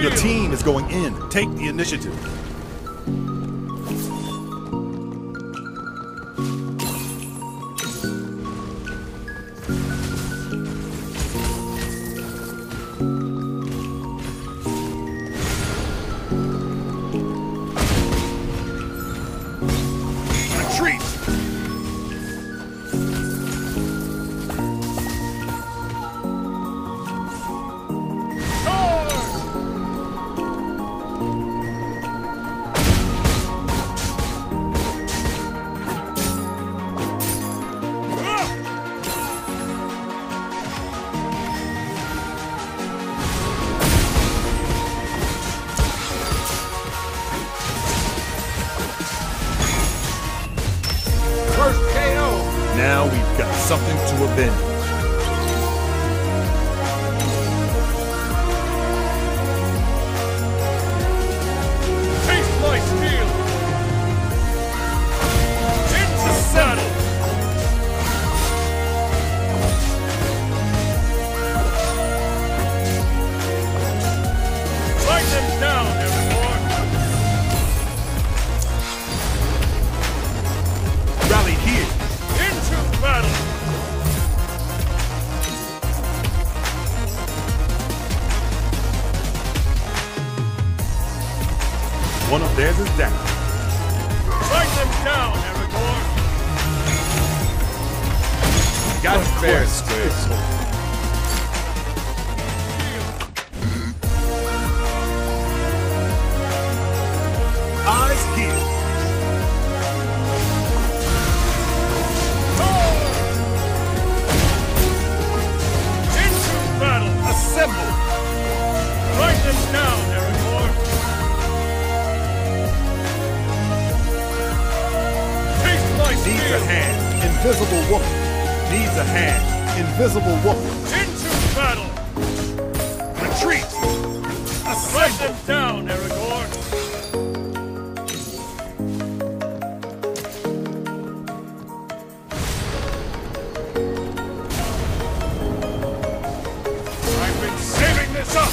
Your team is going in. Take the initiative. Now we've got something to avenge. One of theirs is down. Strike them down, Aragorn! Got it fair square. Eyes healed. Into battle! Assemble! Strike them down, Aragorn! Needs a hand, invisible woman. Needs a hand, invisible woman. Into battle! Retreat! Strike them down, Aragorn! I've been saving this up!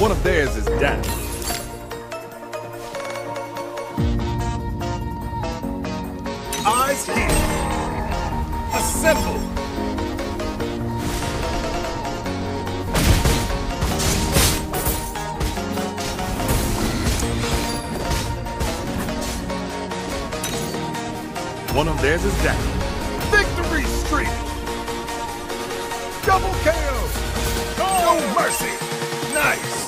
One of theirs is down. Eyes here. Assemble. One of theirs is down. Victory streak. Double KO. No mercy. Nice.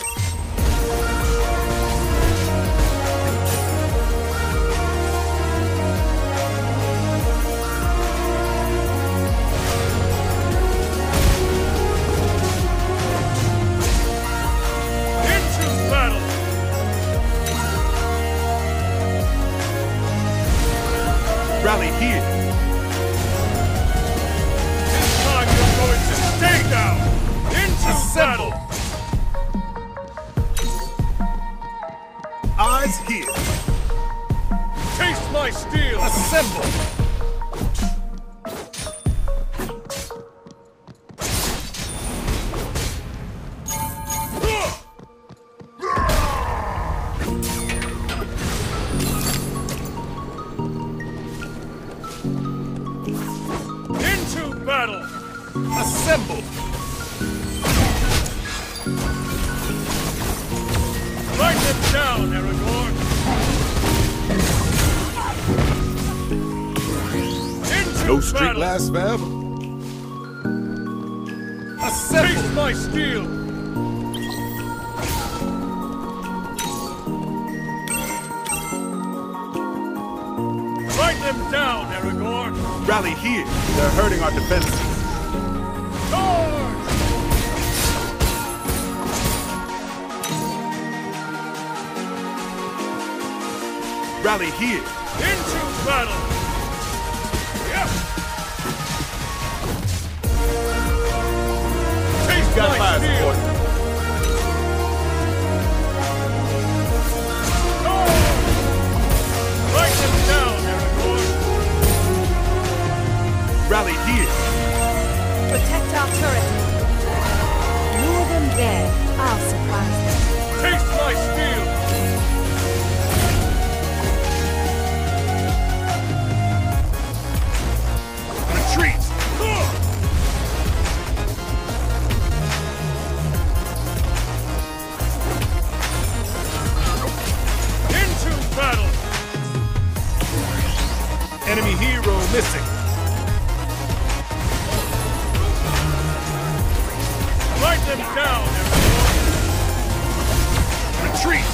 Rally here. This time you're going to stay down. Into battle. Eyes here. Taste my steel. Assemble. Assemble! Write them down, Aragorn! No streak lasts forever. Assemble! Taste my steel! Write them down, Aragorn! Rally here! They're hurting our defenses. Rally here. Into battle. Yep. We've got fire support. Write them down, Aragorn. Rally here. Protect our turret. Lure them there. I'll surprise them. Taste my steel. Retreat. Enemy hero missing. Write them down, everyone. Retreat.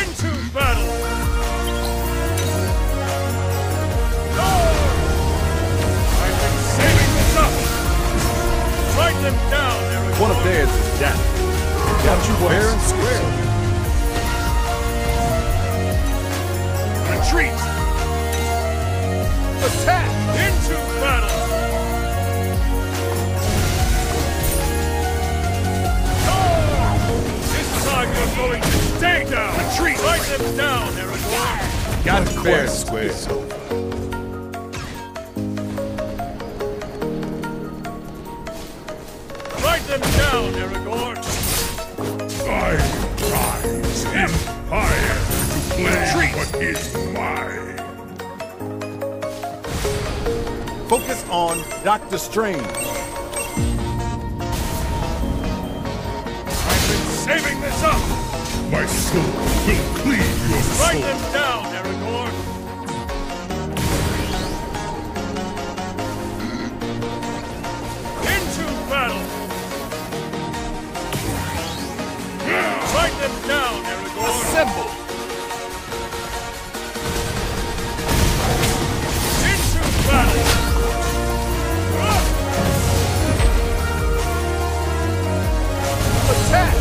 Into battle. No! I've been saving this up. Write them down, everyone. One of theirs is death. Got you fair and square. Retreat. Attack! Into battle! Oh! This time you're going to stay down! Retreat! Write them down, Eric! Got it fair square. Write them down, Aragorn! I rise in fire to claim what is mine! Focus on Dr. Strange. I've been saving this up! My soul will cleave your soul! Write them down, Aragorn! Into battle! Write them down, Aragorn! Assemble! Into battle! One of theirs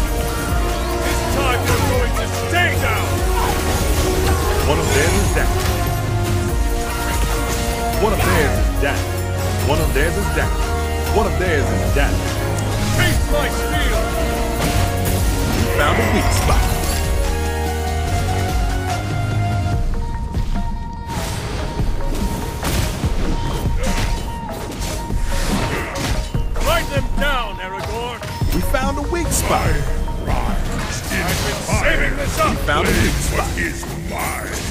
is that. One of theirs is that. One of theirs is that. One of theirs is that. Taste my steel! You found a weak spot. Write them down, Aragorn! We found a weak spot. I've been saving this up! We found a weak spot. Is mine.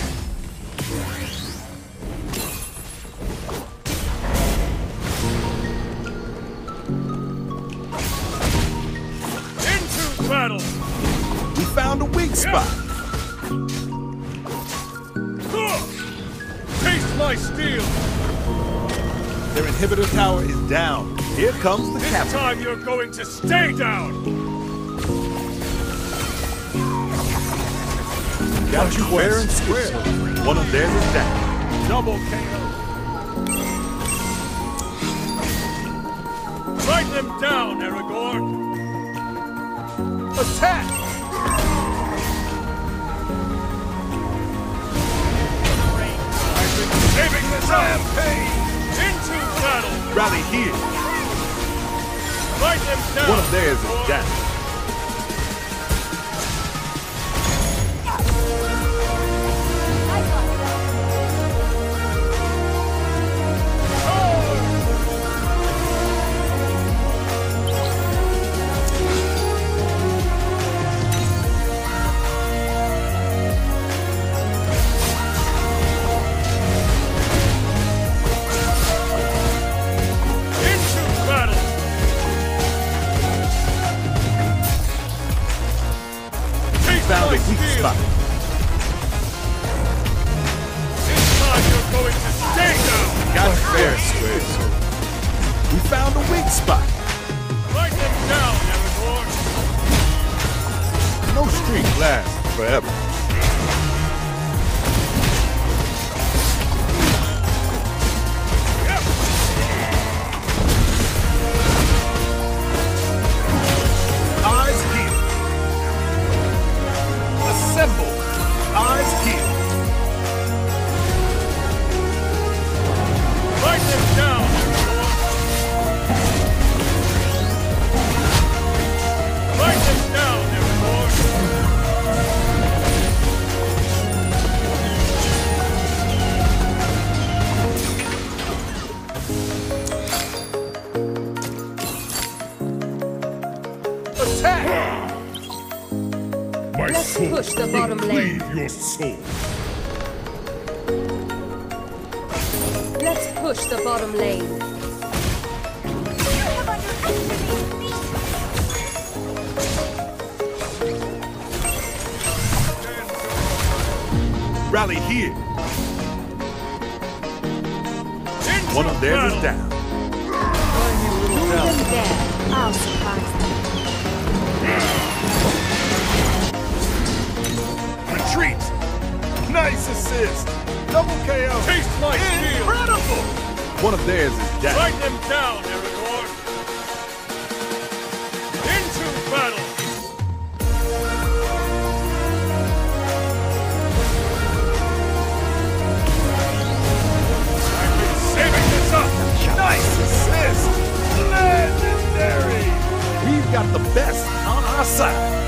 Into battle! We found a weak spot. Taste my steel! Their inhibitor tower is down. Here comes the captain. This time you're going to stay down! Got you fair and square. One of theirs is that. Double KO. Write them down, Aragorn. Attack! I've been saving this rampage. Into battle. Rally here. Write them down. One of theirs is that. Down, everyone. push the bottom lane. Leave your soul. Let's push the bottom lane. You have underestimated me. Rally here. One of theirs is down. I'll surprise them. Retreat! Nice assist! Double KO! Taste my steel! Incredible! One of theirs is dead. Strike them down, Aragorn! Into battle! I've been saving this up! Nice assist! Legendary! We've got the best on our side.